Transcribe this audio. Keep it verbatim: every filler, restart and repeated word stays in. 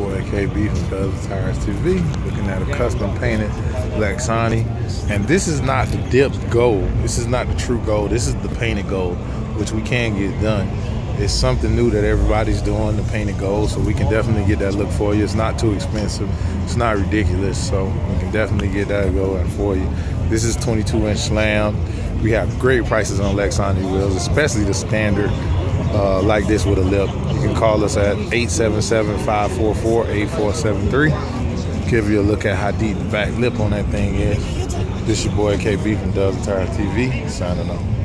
boy K B from DubsandTires T V, looking at a custom painted Lexani. And this is not the dipped gold. This is not the true gold. This is the painted gold, which we can get done. It's something new that everybody's doing, the painted gold, so we can definitely get that look for you. It's not too expensive. It's not ridiculous, so we can definitely get that going for you. This is twenty-two inch slam. We have great prices on Lexani wheels, especially the standard Uh, like this with a lip. You can call us at eight seven seven, five four four, eight four seven three. Give you a look at how deep the back lip on that thing is. This your boy K B from DubsandTires T V, signing off.